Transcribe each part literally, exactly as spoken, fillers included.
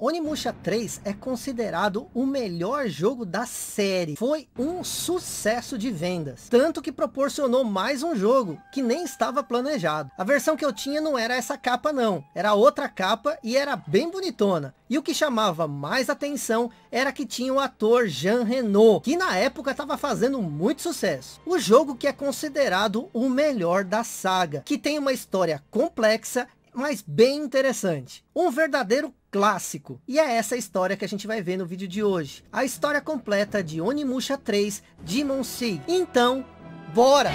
Onimusha três é considerado o melhor jogo da série. Foi um sucesso de vendas, tanto que proporcionou mais um jogo que nem estava planejado. A versão que eu tinha não era essa capa não, era outra capa e era bem bonitona. E o que chamava mais atenção era que tinha o ator Jean Reno, que na época estava fazendo muito sucesso. O jogo que é considerado o melhor da saga, que tem uma história complexa, mas bem interessante. Um verdadeiro clássico. E é essa história que a gente vai ver no vídeo de hoje. A história completa de Onimusha três Demon Siege. Então, bora!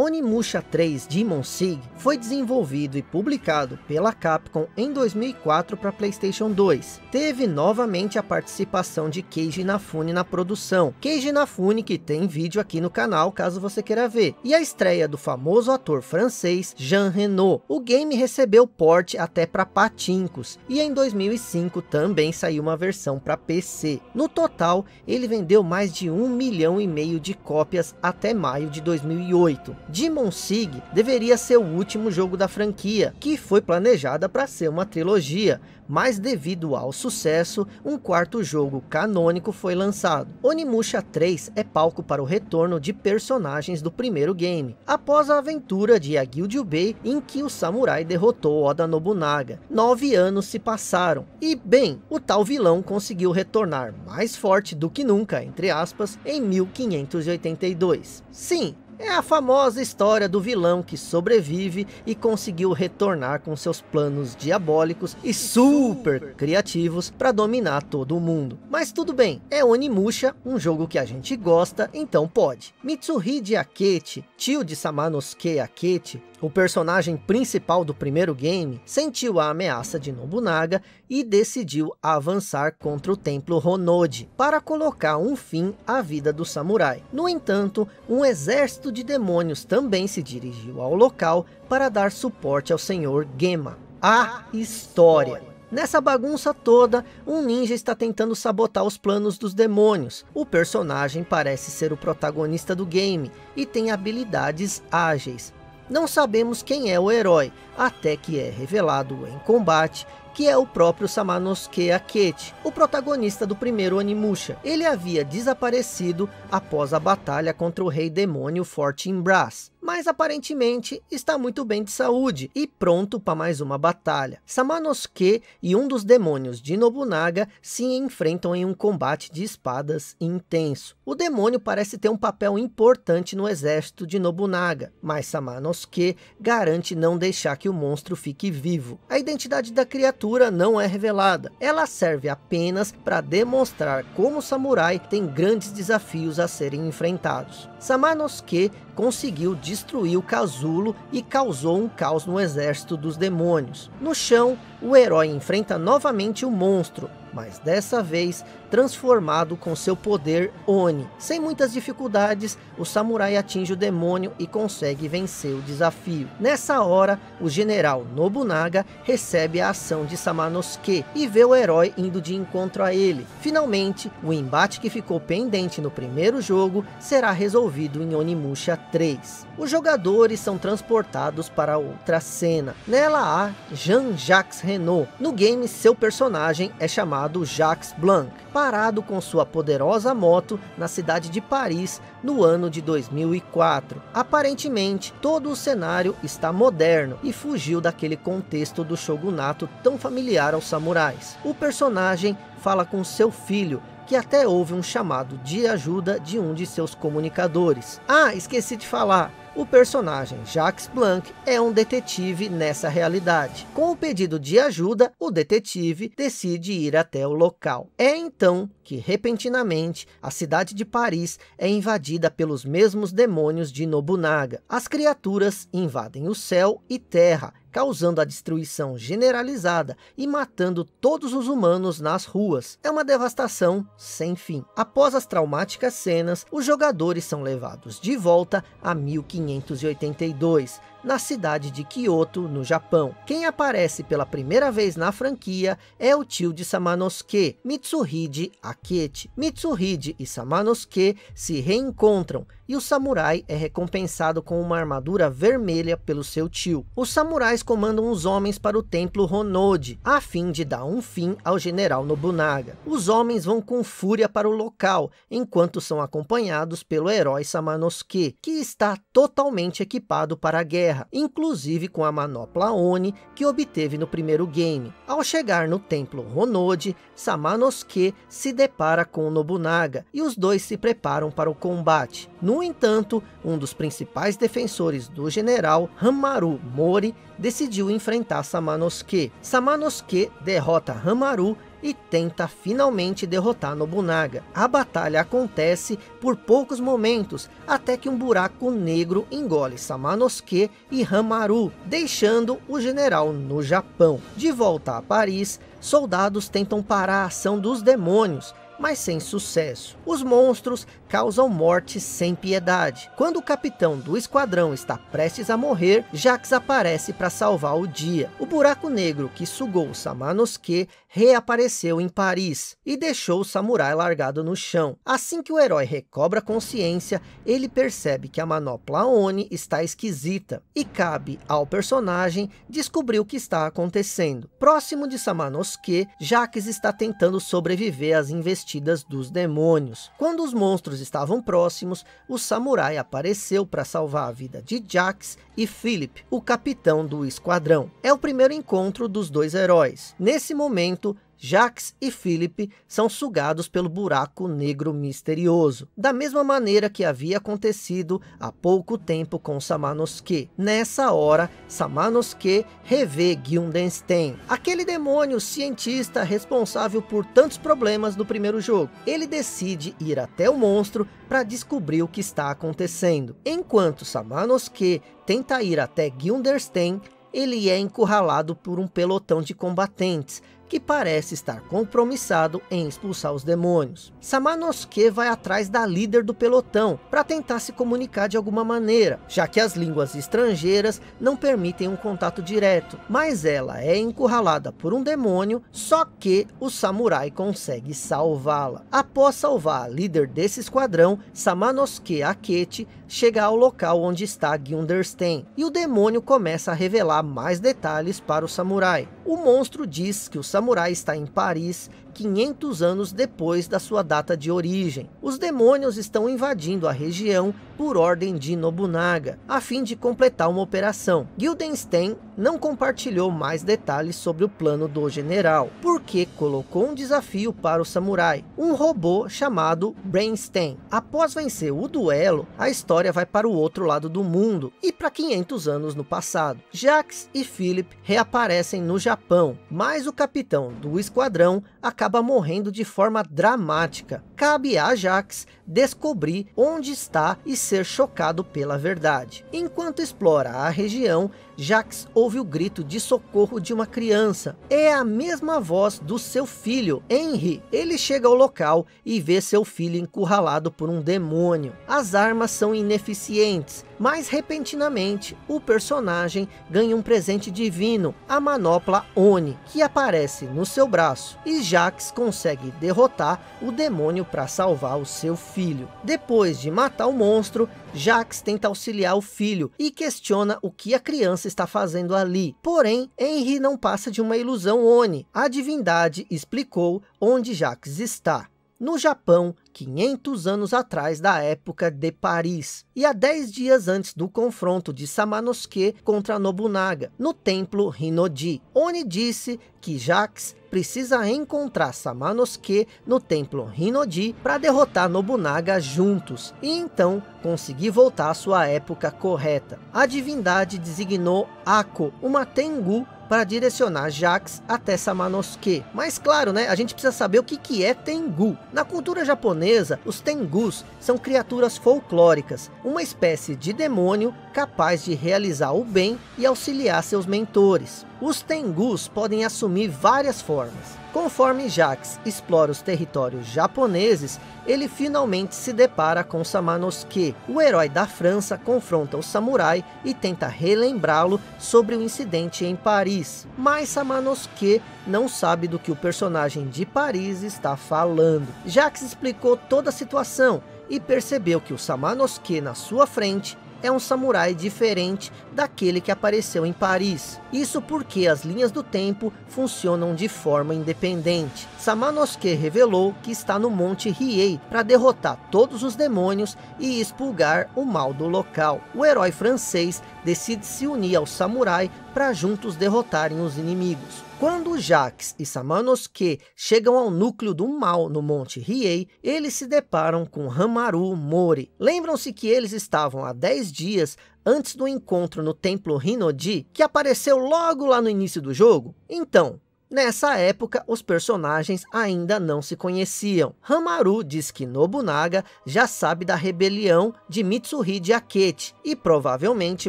Onimusha três Demon Siege foi desenvolvido e publicado pela Capcom em dois mil e quatro para Playstation dois. Teve novamente a participação de Keiji Inafune na produção. Keiji Inafune, que tem vídeo aqui no canal, caso você queira ver. E a estreia do famoso ator francês Jean Reno. O game recebeu porte até para Patincos. E em dois mil e cinco também saiu uma versão para P C. No total, ele vendeu mais de um milhão e meio de cópias até maio de dois mil e oito. Demon Siege deveria ser o último jogo da franquia, que foi planejada para ser uma trilogia, mas devido ao sucesso, um quarto jogo canônico foi lançado. Onimusha três é palco para o retorno de personagens do primeiro game, após a aventura de Yagyu Jubei, em que o samurai derrotou Oda Nobunaga. Nove anos se passaram, e bem, o tal vilão conseguiu retornar mais forte do que nunca, entre aspas, em mil quinhentos e oitenta e dois. Sim, é a famosa história do vilão que sobrevive e conseguiu retornar com seus planos diabólicos e super criativos para dominar todo o mundo. Mas tudo bem, é Onimusha, um jogo que a gente gosta, então pode. Mitsuhide Akechi, tio de Samanosuke Akechi, o personagem principal do primeiro game, sentiu a ameaça de Nobunaga e decidiu avançar contra o Templo Honnoji para colocar um fim à vida do samurai. No entanto, um exército de demônios também se dirigiu ao local para dar suporte ao senhor Gema. A história. Nessa bagunça toda, um ninja está tentando sabotar os planos dos demônios. O personagem parece ser o protagonista do game e tem habilidades ágeis. Não sabemos quem é o herói, até que é revelado em combate que é o próprio Samanosuke Akechi, o protagonista do primeiro Onimusha. Ele havia desaparecido após a batalha contra o rei demônio Fortinbras, mas aparentemente está muito bem de saúde e pronto para mais uma batalha. Samanosuke e um dos demônios de Nobunaga se enfrentam em um combate de espadas intenso. O demônio parece ter um papel importante no exército de Nobunaga, mas Samanosuke garante não deixar que o monstro fique vivo. A identidade da criatura não é revelada. Ela serve apenas para demonstrar como o samurai tem grandes desafios a serem enfrentados. Samanosuke conseguiu destruir o casulo e causou um caos no exército dos demônios. No chão, o herói enfrenta novamente o monstro, mas dessa vez transformado com seu poder Oni. Sem muitas dificuldades, o samurai atinge o demônio e consegue vencer o desafio. Nessa hora, o general Nobunaga recebe a ação de Samanosuke e vê o herói indo de encontro a ele. Finalmente, o embate que ficou pendente no primeiro jogo será resolvido em Onimusha três. Os jogadores são transportados para outra cena. Nela há Jean-Jacques Renault. No game, seu personagem é chamado Jacques Blanc, parado com sua poderosa moto na cidade de Paris no ano de dois mil e quatro. Aparentemente, todo o cenário está moderno e fugiu daquele contexto do shogunato tão familiar aos samurais. O personagem fala com seu filho, que até houve um chamado de ajuda de um de seus comunicadores. Ah, esqueci de falar. O personagem Jacques Blanc é um detetive nessa realidade. Com o pedido de ajuda, o detetive decide ir até o local. É então que, repentinamente, a cidade de Paris é invadida pelos mesmos demônios de Nobunaga. As criaturas invadem o céu e terra, causando a destruição generalizada e matando todos os humanos nas ruas. É uma devastação sem fim. Após as traumáticas cenas, os jogadores são levados de volta a mil quinhentos e oitenta e dois, na cidade de Kyoto, no Japão. Quem aparece pela primeira vez na franquia é o tio de Samanosuke, Mitsuhide Akechi. Mitsuhide e Samanosuke se reencontram e o samurai é recompensado com uma armadura vermelha pelo seu tio. Os samurais comandam os homens para o Templo Honnoji, a fim de dar um fim ao general Nobunaga. Os homens vão com fúria para o local, enquanto são acompanhados pelo herói Samanosuke, que está totalmente equipado para a guerra, inclusive com a manopla Oni que obteve no primeiro game. Ao chegar no Templo Honnoji, Samanosuke se depara com Nobunaga, e os dois se preparam para o combate. No entanto, um dos principais defensores do general, Hamaru Mori, decidiu enfrentar Samanosuke. Samanosuke derrota Hamaru e tenta finalmente derrotar Nobunaga. A batalha acontece por poucos momentos, até que um buraco negro engole Samanosuke e Hamaru, deixando o general no Japão. De volta a Paris, soldados tentam parar a ação dos demônios, mas sem sucesso. Os monstros causam morte sem piedade. Quando o capitão do esquadrão está prestes a morrer, Jacques aparece para salvar o dia. O buraco negro que sugou Samanosuke reapareceu em Paris e deixou o samurai largado no chão. Assim que o herói recobra consciência, ele percebe que a manopla Oni está esquisita e cabe ao personagem descobrir o que está acontecendo. Próximo de Samanosuke, Jacques está tentando sobreviver às investigações dos demônios. Quando os monstros estavam próximos, o samurai apareceu para salvar a vida de Jacques e Philip, o capitão do esquadrão. É o primeiro encontro dos dois heróis. Nesse momento, Jacques e Philip são sugados pelo buraco negro misterioso, da mesma maneira que havia acontecido há pouco tempo com Samanosuke. Nessa hora, Samanosuke revê Guildenstern, aquele demônio cientista responsável por tantos problemas do primeiro jogo. Ele decide ir até o monstro para descobrir o que está acontecendo. Enquanto Samanosuke tenta ir até Guildenstern, ele é encurralado por um pelotão de combatentes, que parece estar compromissado em expulsar os demônios. Samanosuke vai atrás da líder do pelotão para tentar se comunicar de alguma maneira, já que as línguas estrangeiras não permitem um contato direto. Mas ela é encurralada por um demônio, só que o samurai consegue salvá-la. Após salvar a líder desse esquadrão, Samanosuke Akechi chega ao local onde está Guildenstern, e o demônio começa a revelar mais detalhes para o samurai. O monstro diz que o samurai está em Paris quinhentos anos depois da sua data de origem. Os demônios estão invadindo a região por ordem de Nobunaga, a fim de completar uma operação. Guildenstern não compartilhou mais detalhes sobre o plano do general, porque colocou um desafio para o samurai, um robô chamado Brainstein. Após vencer o duelo, a história vai para o outro lado do mundo, e para quinhentos anos no passado. Jacques e Philip reaparecem no Japão, mas o capitão do esquadrão acaba acaba morrendo de forma dramática. Cabe a Jacques descobrir onde está e ser chocado pela verdade. Enquanto explora a região, Jacques ouve o grito de socorro de uma criança. É a mesma voz do seu filho, Henri. Ele chega ao local e vê seu filho encurralado por um demônio. As armas são ineficientes, mas repentinamente o personagem ganha um presente divino, a manopla Oni, que aparece no seu braço, e Jacques consegue derrotar o demônio para salvar o seu filho. Depois de matar o monstro, Jacques tenta auxiliar o filho e questiona o que a criança está fazendo ali. Porém, Henri não passa de uma ilusão Oni. A divindade explicou onde Jacques está, no Japão, quinhentos anos atrás da época de Paris, e há dez dias antes do confronto de Samanosuke contra Nobunaga, no Templo Hinodi. Oni disse que Jacques precisa encontrar Samanosuke no Templo Hinodi para derrotar Nobunaga juntos, e então conseguir voltar à sua época correta. A divindade designou Ako, uma Tengu, para direcionar Jacques até Samanosuke. Mas claro, né, a gente precisa saber o que, que é Tengu. Na cultura japonesa, os Tengus são criaturas folclóricas, uma espécie de demônio capaz de realizar o bem e auxiliar seus mentores. Os Tengus podem assumir várias formas. Conforme Jacques explora os territórios japoneses, ele finalmente se depara com Samanosuke. O herói da França confronta o samurai e tenta relembrá-lo sobre o incidente em Paris. Mas Samanosuke não sabe do que o personagem de Paris está falando. Jacques explicou toda a situação e percebeu que o Samanosuke na sua frente é um samurai diferente daquele que apareceu em Paris. Isso porque as linhas do tempo funcionam de forma independente. Samanosuke revelou que está no Monte Hiei para derrotar todos os demônios e expulgar o mal do local. O herói francês decide se unir ao samurai para juntos derrotarem os inimigos. Quando Jacques e Samanosuke chegam ao núcleo do mal no Monte Hiei, eles se deparam com Hamaru Mori. Lembram-se que eles estavam há dez dias antes do encontro no Templo Hinodi, que apareceu logo lá no início do jogo? Então, nessa época, os personagens ainda não se conheciam. Hamaru diz que Nobunaga já sabe da rebelião de Mitsuhide Akechi e provavelmente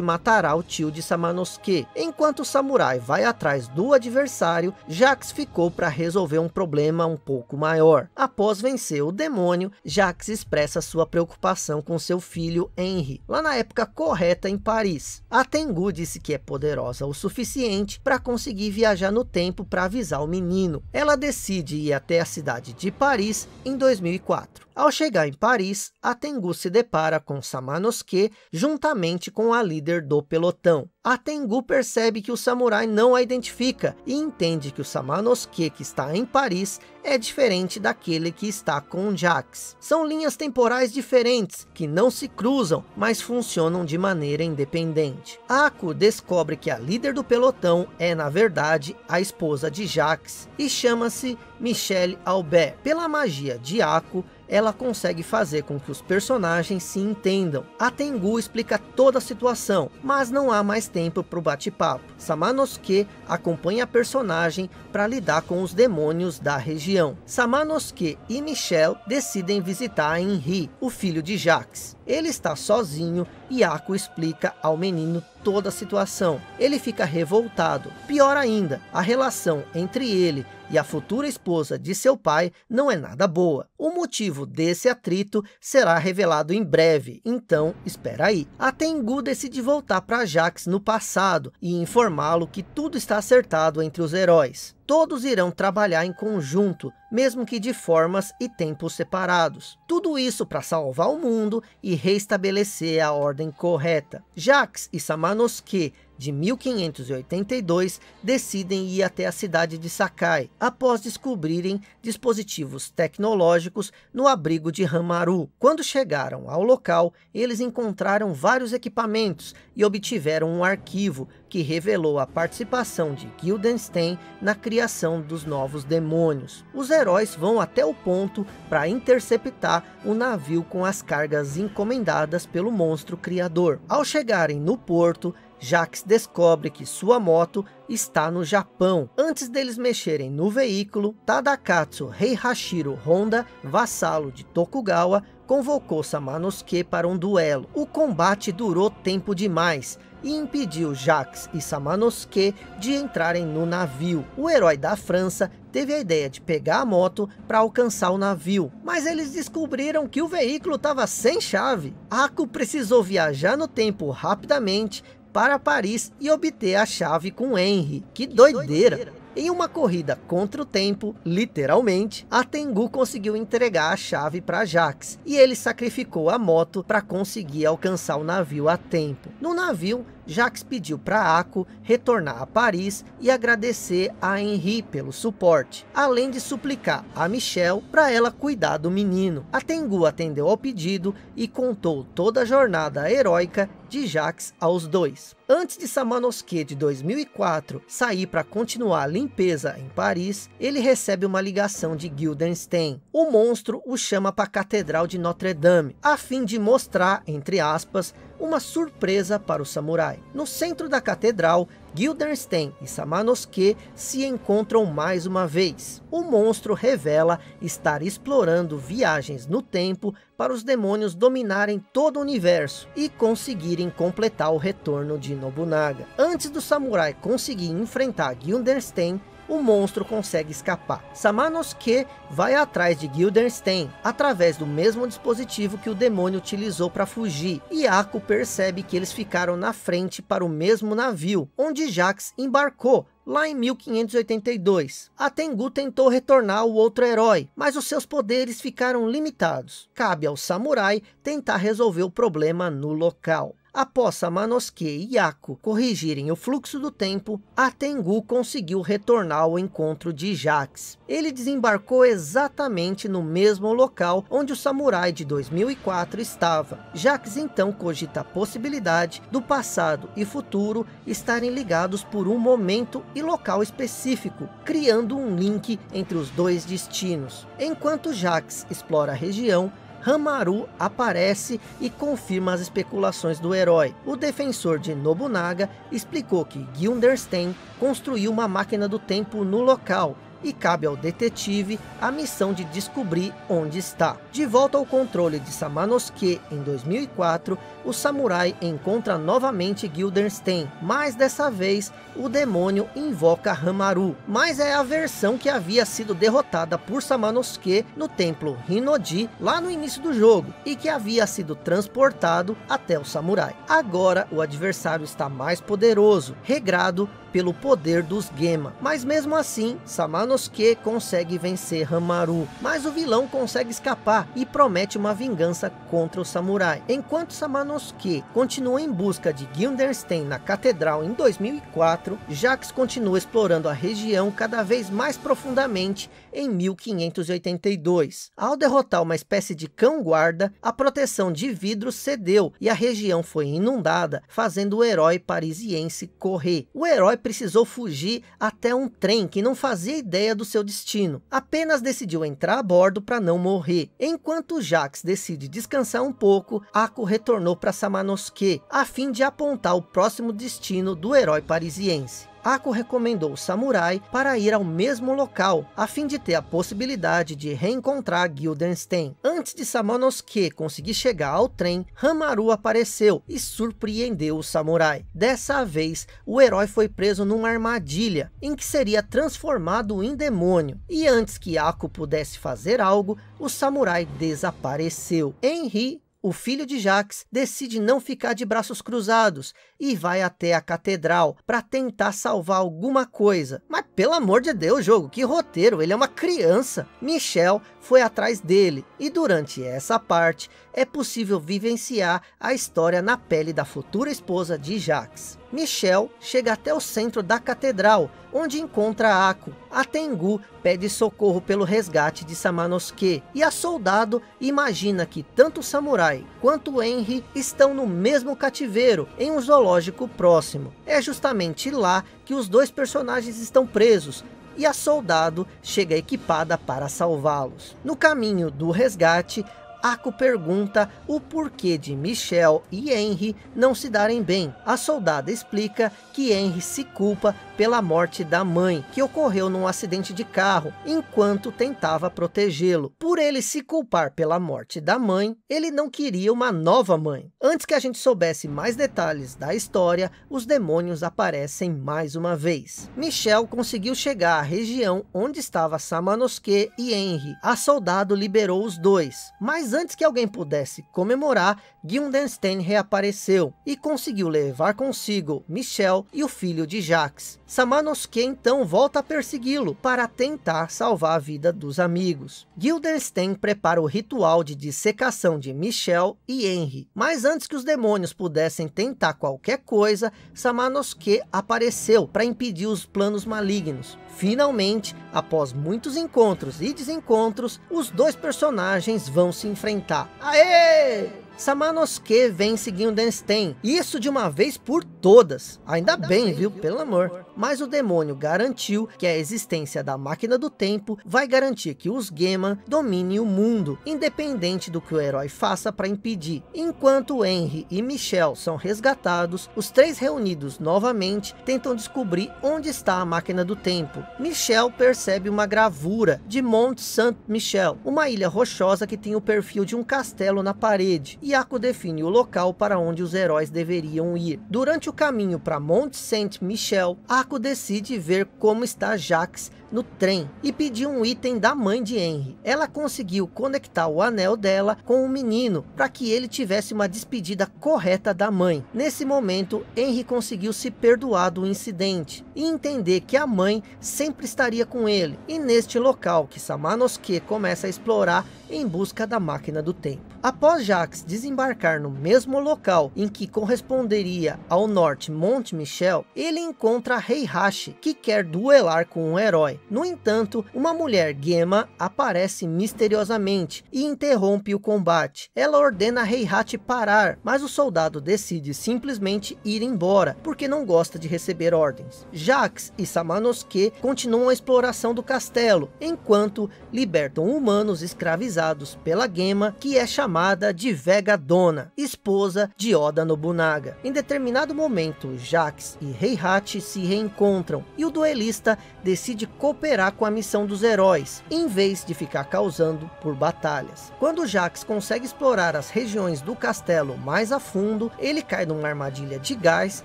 matará o tio de Samanosuke. Enquanto o samurai vai atrás do adversário, Jacques ficou para resolver um problema um pouco maior. Após vencer o demônio, Jacques expressa sua preocupação com seu filho Henri, lá na época correta em Paris. A Tengu disse que é poderosa o suficiente para conseguir viajar no tempo para avisar o menino. Ela decide ir até a cidade de Paris em dois mil e quatro. Ao chegar em Paris, a Tengu se depara com Samanosuke juntamente com a líder do pelotão. A Tengu percebe que o samurai não a identifica e entende que o Samanosuke que está em Paris é diferente daquele que está com Jacques. São linhas temporais diferentes que não se cruzam, mas funcionam de maneira independente. Ako descobre que a líder do pelotão é, na verdade, a esposa de Jacques e chama-se Michelle Albert. Pela magia de Ako, ela consegue fazer com que os personagens se entendam. A Tengu explica toda a situação, mas não há mais tempo para o bate-papo. Samanosuke acompanha a personagem para lidar com os demônios da região. Samanosuke e Michelle decidem visitar Henri, o filho de Jacques. Ele está sozinho e Ako explica ao menino toda a situação. Ele fica revoltado. Pior ainda, a relação entre ele e a futura esposa de seu pai não é nada boa. O motivo desse atrito será revelado em breve, então espera aí. A Tengu decide voltar para Jacques no passado e informá-lo que tudo está acertado entre os heróis. Todos irão trabalhar em conjunto, mesmo que de formas e tempos separados. Tudo isso para salvar o mundo e restabelecer a ordem correta. Jacques e Samanosuke, de mil quinhentos e oitenta e dois, decidem ir até a cidade de Sakai, após descobrirem dispositivos tecnológicos no abrigo de Hamaru. Quando chegaram ao local, eles encontraram vários equipamentos e obtiveram um arquivo que revelou a participação de Guildenstern na criação dos novos demônios. Os heróis vão até o ponto para interceptar o navio com as cargas encomendadas pelo monstro criador. Ao chegarem no porto, Jacques descobre que sua moto está no Japão. Antes deles mexerem no veículo, Tadakatsu Heihachiro Honda, vassalo de Tokugawa, convocou Samanosuke para um duelo. O combate durou tempo demais e impediu Jacques e Samanosuke de entrarem no navio. O herói da França teve a ideia de pegar a moto para alcançar o navio, mas eles descobriram que o veículo estava sem chave. Ako precisou viajar no tempo rapidamente para Paris e obter a chave com Henri. Que doideira! Em uma corrida contra o tempo, literalmente, a Tengu conseguiu entregar a chave para Jacques e ele sacrificou a moto para conseguir alcançar o navio a tempo. No navio, Jacques pediu para Ako retornar a Paris e agradecer a Henri pelo suporte, além de suplicar a Michelle para ela cuidar do menino. A Tengu atendeu ao pedido e contou toda a jornada heróica de Jacques aos dois. Antes de Samanosuke de dois mil e quatro sair para continuar a limpeza em Paris, ele recebe uma ligação de Guildenstern. O monstro o chama para a Catedral de Notre Dame, a fim de mostrar, entre aspas, uma surpresa para o samurai. No centro da catedral Guildenstern e Samanosuke se encontram mais uma vez. O monstro revela estar explorando viagens no tempo para os demônios dominarem todo o universo e conseguirem completar o retorno de Nobunaga. Antes do samurai conseguir enfrentar Guildenstern, o monstro consegue escapar. Samanosuke vai atrás de Guildenstern através do mesmo dispositivo que o demônio utilizou para fugir, e Ako percebe que eles ficaram na frente para o mesmo navio onde Jacques embarcou lá em mil quinhentos e oitenta e dois. A Tengu tentou retornar o outro herói, mas os seus poderes ficaram limitados. Cabe ao samurai tentar resolver o problema no local. Após Samanosuke e Ako corrigirem o fluxo do tempo, a Tengu conseguiu retornar ao encontro de Jacques. Ele desembarcou exatamente no mesmo local onde o samurai de dois mil e quatro estava. Jacques então cogita a possibilidade do passado e futuro estarem ligados por um momento e local específico, criando um link entre os dois destinos. Enquanto Jacques explora a região, Hamaru aparece e confirma as especulações do herói. O defensor de Nobunaga explicou que Guildenstern construiu uma máquina do tempo no local, e cabe ao detetive a missão de descobrir onde está. De volta ao controle de Samanosuke em dois mil e quatro, o samurai encontra novamente Guildenstern, mas dessa vez o demônio invoca Hamaru, mas é a versão que havia sido derrotada por Samanosuke no Templo Hinodi lá no início do jogo, e que havia sido transportado até o samurai. Agora o adversário está mais poderoso, regrado pelo poder dos Gema, mas mesmo assim Samanosuke consegue vencer Hamaru, mas o vilão consegue escapar e promete uma vingança contra o samurai. Enquanto Samanosuke continua em busca de Guildenstern na catedral em dois mil e quatro, Jacques continua explorando a região cada vez mais profundamente em mil quinhentos e oitenta e dois. Ao derrotar uma espécie de cão-guarda, a proteção de vidro cedeu e a região foi inundada, fazendo o herói parisiense correr. O herói precisou fugir até um trem que não fazia ideia do seu destino, apenas decidiu entrar a bordo para não morrer. Enquanto Jacques decide descansar um pouco, Ako retornou para Samanosuke a fim de apontar o próximo destino do herói parisiense. Ako recomendou o samurai para ir ao mesmo local, a fim de ter a possibilidade de reencontrar Guildenstern. Antes de Samanosuke conseguir chegar ao trem, Hamaru apareceu e surpreendeu o samurai. Dessa vez, o herói foi preso numa armadilha, em que seria transformado em demônio. E antes que Ako pudesse fazer algo, o samurai desapareceu. Henri, o filho de Jacques, decide não ficar de braços cruzados e vai até a catedral para tentar salvar alguma coisa. Mas pelo amor de Deus, jogo, que roteiro, ele é uma criança. Michelle foi atrás dele e durante essa parte é possível vivenciar a história na pele da futura esposa de Jacques. Michelle chega até o centro da catedral, onde encontra Ako. A Tengu pede socorro pelo resgate de Samanosuke, e a soldado imagina que tanto o samurai quanto o Henri estão no mesmo cativeiro, em um zoológico próximo. É justamente lá que os dois personagens estão presos, e a soldado chega equipada para salvá-los. No caminho do resgate, Ako pergunta o porquê de Michelle e Henri não se darem bem. A soldada explica que Henri se culpa pela morte da mãe, que ocorreu num acidente de carro, enquanto tentava protegê-lo. Por ele se culpar pela morte da mãe, ele não queria uma nova mãe. Antes que a gente soubesse mais detalhes da história, os demônios aparecem mais uma vez. Michelle conseguiu chegar à região onde estava Samanosuke e Henri. A soldado liberou os dois, mas antes que alguém pudesse comemorar, Guildenstern reapareceu e conseguiu levar consigo Michelle e o filho de Jacques. Samanosuke então volta a persegui-lo para tentar salvar a vida dos amigos. Guildenstern prepara o ritual de dissecação de Michelle e Henri, mas antes que os demônios pudessem tentar qualquer coisa, Samanosuke apareceu para impedir os planos malignos. Finalmente, após muitos encontros e desencontros, os dois personagens vão se enfrentar. Aê! Samanosuke vence Guildenstern, isso de uma vez por todas. Ainda, Ainda bem, bem, viu? Pelo amor. Mas o demônio garantiu que a existência da máquina do tempo vai garantir que os Gema dominem o mundo, independente do que o herói faça para impedir. Enquanto Henri e Michelle são resgatados, os três reunidos novamente tentam descobrir onde está a máquina do tempo. Michelle percebe uma gravura de Mont Saint Michel, uma ilha rochosa que tem o perfil de um castelo na parede. E Ako define o local para onde os heróis deveriam ir. Durante o caminho para Mont Saint Michel, Ako decide ver como está Jacques no trem e pedir um item da mãe de Henri. Ela conseguiu conectar o anel dela com o menino para que ele tivesse uma despedida correta da mãe. Nesse momento, Henri conseguiu se perdoar do incidente e entender que a mãe sempre estaria com ele. E neste local que Samanosuke começa a explorar em busca da máquina do tempo. Após Jacques desembarcar no mesmo local em que corresponderia ao norte Mont Michel, ele encontra Heihachi, que quer duelar com um herói. No entanto, uma mulher Gema aparece misteriosamente e interrompe o combate. Ela ordena a Heihachi parar, mas o soldado decide simplesmente ir embora, porque não gosta de receber ordens. Jacques e Samanosuke continuam a exploração do castelo, enquanto libertam humanos escravizados pela Gema, que é chamada de Vega Dona, esposa de Oda Nobunaga. Em determinado momento, Jacques e Heihachi se reencontram, e o duelista decide cooperar com a missão dos heróis, em vez de ficar causando por batalhas. Quando Jacques consegue explorar as regiões do castelo mais a fundo, ele cai numa armadilha de gás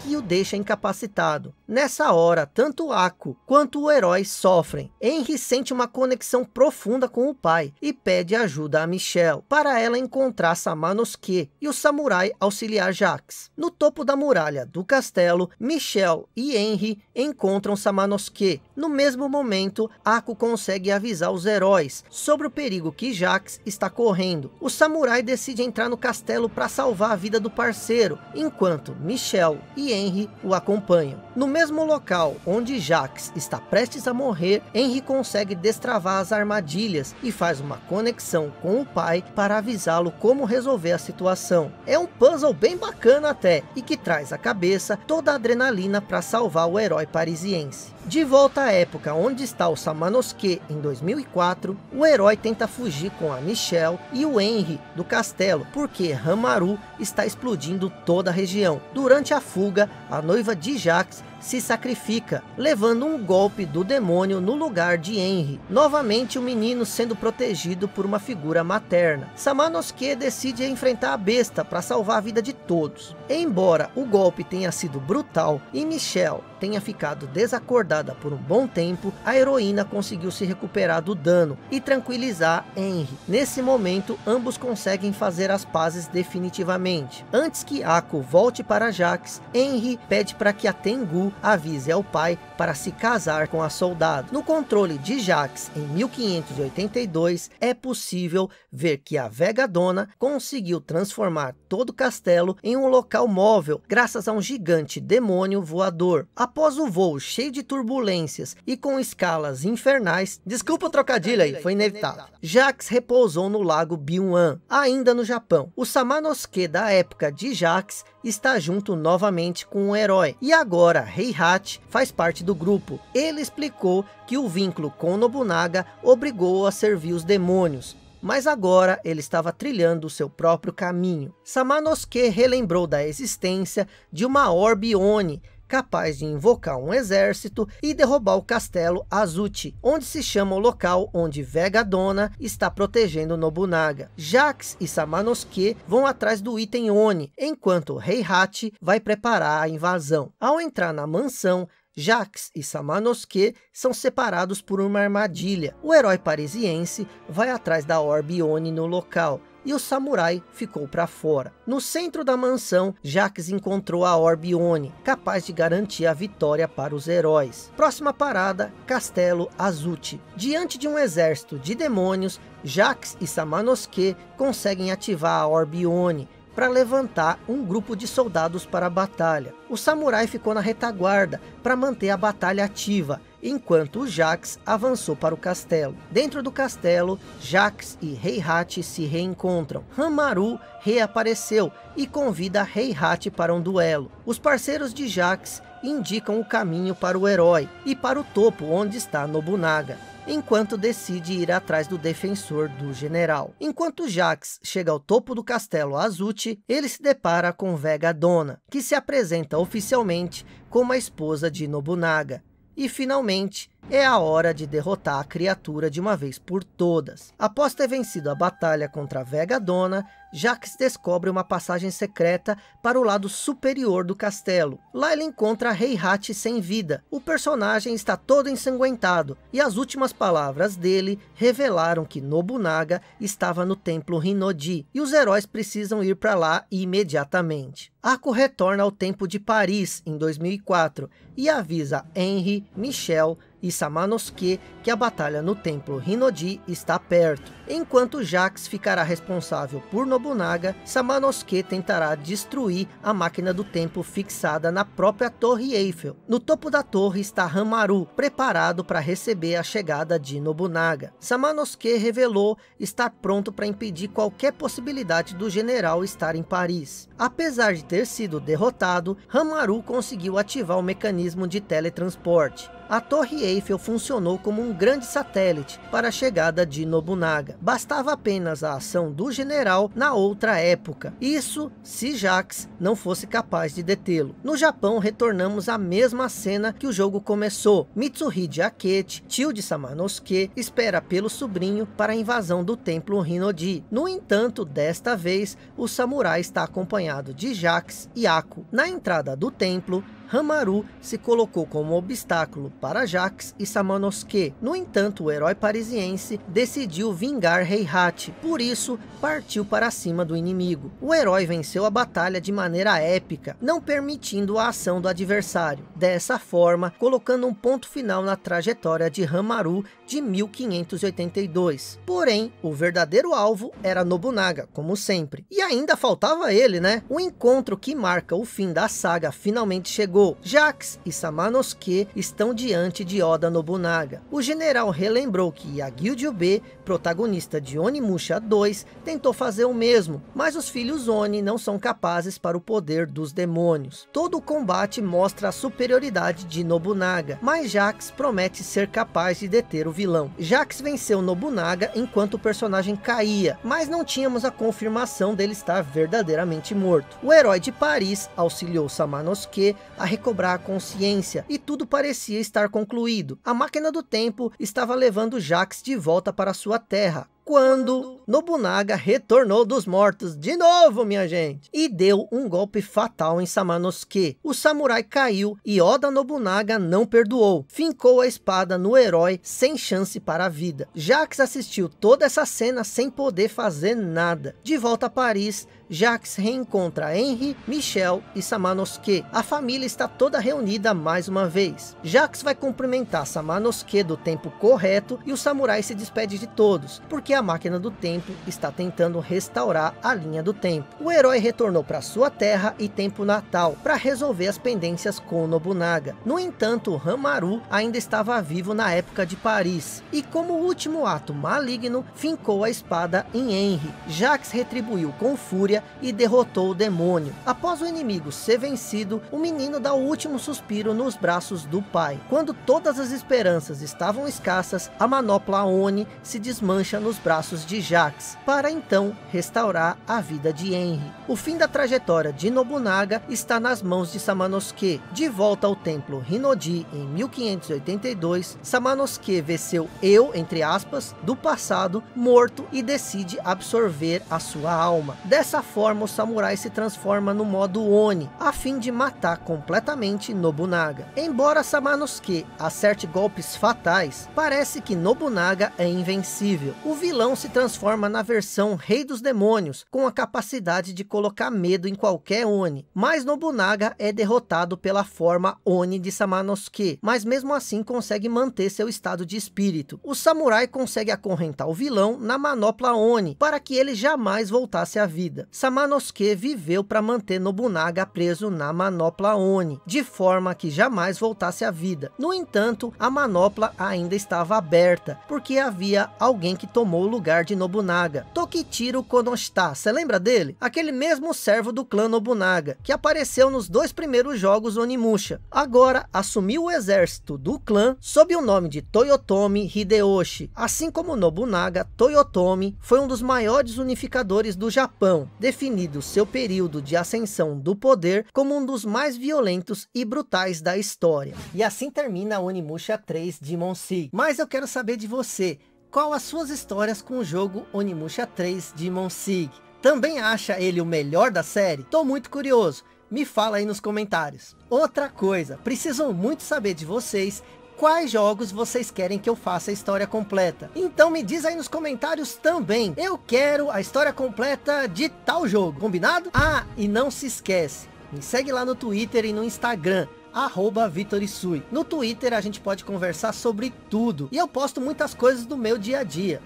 que o deixa incapacitado. Nessa hora, tanto Ako quanto o herói sofrem. Henri sente uma conexão profunda com o pai e pede ajuda a Michelle para ela encontrar Samanosuke e o samurai auxiliar Jacques. No topo da muralha do castelo, Michelle e Henri encontram Samanosuke. No mesmo momento, Ako consegue avisar os heróis sobre o perigo que Jacques está correndo. O samurai decide entrar no castelo para salvar a vida do parceiro, enquanto Michelle e Henri o acompanham. No mesmo No mesmo local onde Jacques está prestes a morrer, Henri consegue destravar as armadilhas e faz uma conexão com o pai para avisá-lo como resolver a situação. É um puzzle bem bacana até, e que traz à cabeça toda a adrenalina para salvar o herói parisiense. De volta à época onde está o Samanosuke em dois mil e quatro, o herói tenta fugir com a Michelle e o Henri do castelo, porque Hamaru está explodindo toda a região. Durante a fuga, a noiva de Jacques se sacrifica, levando um golpe do demônio no lugar de Henri. Novamente o menino sendo protegido por uma figura materna. Samanosuke decide enfrentar a besta para salvar a vida de todos. Embora o golpe tenha sido brutal e Michelle tenha ficado desacordada por um bom tempo, a heroína conseguiu se recuperar do dano e tranquilizar Henri. Nesse momento, ambos conseguem fazer as pazes definitivamente. Antes que Ako volte para Jacques, Henri pede para que a Tengu avise ao pai para se casar com a soldado. No controle de Jacques em mil quinhentos e oitenta e dois, é possível ver que a Vega Dona conseguiu transformar todo o castelo em um local móvel graças a um gigante demônio voador. Após o voo cheio de turbulências e com escalas infernais, desculpa o trocadilho aí, foi inevitável, Jacques repousou no Lago Byun-an, ainda no Japão. O Samanosuke da época de Jacques está junto novamente com o herói, e agora Heihachi faz parte do grupo. Ele explicou que o vínculo com Nobunaga obrigou-o a servir os demônios, mas agora ele estava trilhando o seu próprio caminho. Samanosuke relembrou da existência de uma Orbione, capaz de invocar um exército e derrubar o Castelo Azuchi, onde se chama o local onde Vega Dona está protegendo Nobunaga. Jacques e Samanosuke vão atrás do item Oni, enquanto Heihachi vai preparar a invasão. Ao entrar na mansão, Jacques e Samanosuke são separados por uma armadilha. O herói parisiense vai atrás da Orbe Oni no local, e o samurai ficou para fora. No centro da mansão, Jacques encontrou a Orbione, capaz de garantir a vitória para os heróis. Próxima parada, Castelo Azuchi. Diante de um exército de demônios, Jacques e Samanosuke conseguem ativar a Orbione para levantar um grupo de soldados para a batalha. O samurai ficou na retaguarda para manter a batalha ativa, enquanto o Jacques avançou para o castelo. Dentro do castelo, Jacques e Heihachi se reencontram. Hamaru reapareceu e convida Heihachi para um duelo. Os parceiros de Jacques indicam o caminho para o herói e para o topo onde está Nobunaga, enquanto decide ir atrás do defensor do general. Enquanto Jacques chega ao topo do castelo Azuchi, ele se depara com Vega Dona, que se apresenta oficialmente como a esposa de Nobunaga. E finalmente, é a hora de derrotar a criatura de uma vez por todas. Após ter vencido a batalha contra Vega Dona, Jacques descobre uma passagem secreta para o lado superior do castelo. Lá ele encontra Heihachi sem vida. O personagem está todo ensanguentado, e as últimas palavras dele revelaram que Nobunaga estava no Templo Hinodi, e os heróis precisam ir para lá imediatamente. Ako retorna ao Tempo de Paris, em dois mil e quatro, e avisa Henri, Michelle e Samanosuke que a batalha no Templo Hinodi está perto. Enquanto Jacques ficará responsável por Nobunaga, Samanosuke tentará destruir a máquina do tempo fixada na própria Torre Eiffel. No topo da torre está Hamaru, preparado para receber a chegada de Nobunaga. Samanosuke revelou estar pronto para impedir qualquer possibilidade do general estar em Paris. Apesar de ter sido derrotado, Hamaru conseguiu ativar o mecanismo de teletransporte. A Torre Eiffel funcionou como um grande satélite para a chegada de Nobunaga. Bastava apenas a ação do general na outra época. Isso se Jacques não fosse capaz de detê-lo. No Japão, retornamos à mesma cena que o jogo começou. Mitsuhide Akechi, tio de Samanosuke, espera pelo sobrinho para a invasão do Templo Hinodi. No entanto, desta vez, o samurai está acompanhado de Jacques e Ako. Na entrada do templo, Hamaru se colocou como obstáculo para Jacques e Samanosuke. No entanto, o herói parisiense decidiu vingar Heihachi, por isso partiu para cima do inimigo. O herói venceu a batalha de maneira épica, não permitindo a ação do adversário. Dessa forma, colocando um ponto final na trajetória de Hamaru de mil quinhentos e oitenta e dois. Porém, o verdadeiro alvo era Nobunaga, como sempre. E ainda faltava ele, né? O encontro que marca o fim da saga finalmente chegou. Jacques e Samanosuke estão diante de Oda Nobunaga. O general relembrou que Yagyu Jubei, protagonista de Onimusha dois, tentou fazer o mesmo, mas os filhos Oni não são capazes para o poder dos demônios. Todo o combate mostra a superioridade de Nobunaga, mas Jacques promete ser capaz de deter o vilão. Jacques venceu Nobunaga enquanto o personagem caía, mas não tínhamos a confirmação dele estar verdadeiramente morto. O herói de Paris auxiliou Samanosuke a recobrar a consciência, e tudo parecia estar concluído. A máquina do tempo estava levando Jacques de volta para sua terra, quando Nobunaga retornou dos mortos de novo, minha gente, e deu um golpe fatal em Samanosuke. O samurai caiu e Oda Nobunaga não perdoou, fincou a espada no herói sem chance para a vida. Jacques assistiu toda essa cena sem poder fazer nada. De volta a Paris, Jacques reencontra Henri, Michel e Samanosuke. A família está toda reunida mais uma vez. Jacques vai cumprimentar Samanosuke do tempo correto e o samurai se despede de todos, porque a máquina do tempo está tentando restaurar a linha do tempo. O herói retornou para sua terra e tempo natal para resolver as pendências com Nobunaga. No entanto, Hamaru ainda estava vivo na época de Paris, e como último ato maligno, fincou a espada em Henri. Jacques retribuiu com fúria e derrotou o demônio. Após o inimigo ser vencido, o menino dá o último suspiro nos braços do pai. Quando todas as esperanças estavam escassas, a manopla Oni se desmancha nos braços de Jacques, para então restaurar a vida de Henri. O fim da trajetória de Nobunaga está nas mãos de Samanosuke. De volta ao templo Hinodi em mil quinhentos e oitenta e dois, Samanosuke vê seu eu, entre aspas, do passado, morto e decide absorver a sua alma. Dessa forma, o samurai se transforma no modo Oni, a fim de matar completamente Nobunaga. Embora Samanosuke acerte golpes fatais, parece que Nobunaga é invencível. O vilão se transforma na versão Rei dos Demônios, com a capacidade de colocar medo em qualquer Oni. Mas Nobunaga é derrotado pela forma Oni de Samanosuke, mas mesmo assim consegue manter seu estado de espírito. O samurai consegue acorrentar o vilão na manopla Oni, para que ele jamais voltasse à vida. Samanosuke viveu para manter Nobunaga preso na manopla Oni, de forma que jamais voltasse à vida. No entanto, a manopla ainda estava aberta, porque havia alguém que tomou o lugar de Nobunaga. Tokichiro Konoshita, você lembra dele? Aquele mesmo servo do clã Nobunaga, que apareceu nos dois primeiros jogos Onimusha. Agora, assumiu o exército do clã sob o nome de Toyotomi Hideyoshi. Assim como Nobunaga, Toyotomi foi um dos maiores unificadores do Japão, definido seu período de ascensão do poder como um dos mais violentos e brutais da história. E assim termina a Onimusha três Demon Siege. Mas eu quero saber de você, qual as suas histórias com o jogo Onimusha três Demon Siege? Também acha ele o melhor da série? Tô muito curioso, me fala aí nos comentários. Outra coisa, preciso muito saber de vocês, quais jogos vocês querem que eu faça a história completa? Então me diz aí nos comentários também, eu quero a história completa de tal jogo, combinado? Ah, e não se esquece, me segue lá no Twitter e no Instagram, arroba Vitorisui. No Twitter a gente pode conversar sobre tudo, e eu posto muitas coisas do meu dia a dia.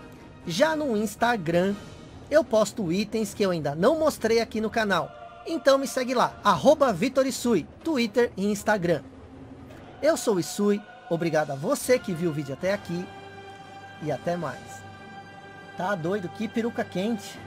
Já no Instagram, eu posto itens que eu ainda não mostrei aqui no canal. Então me segue lá, arroba Vitorisui, Twitter e Instagram. Eu sou o Isui, obrigado a você que viu o vídeo até aqui, e até mais. Tá doido, que peruca quente.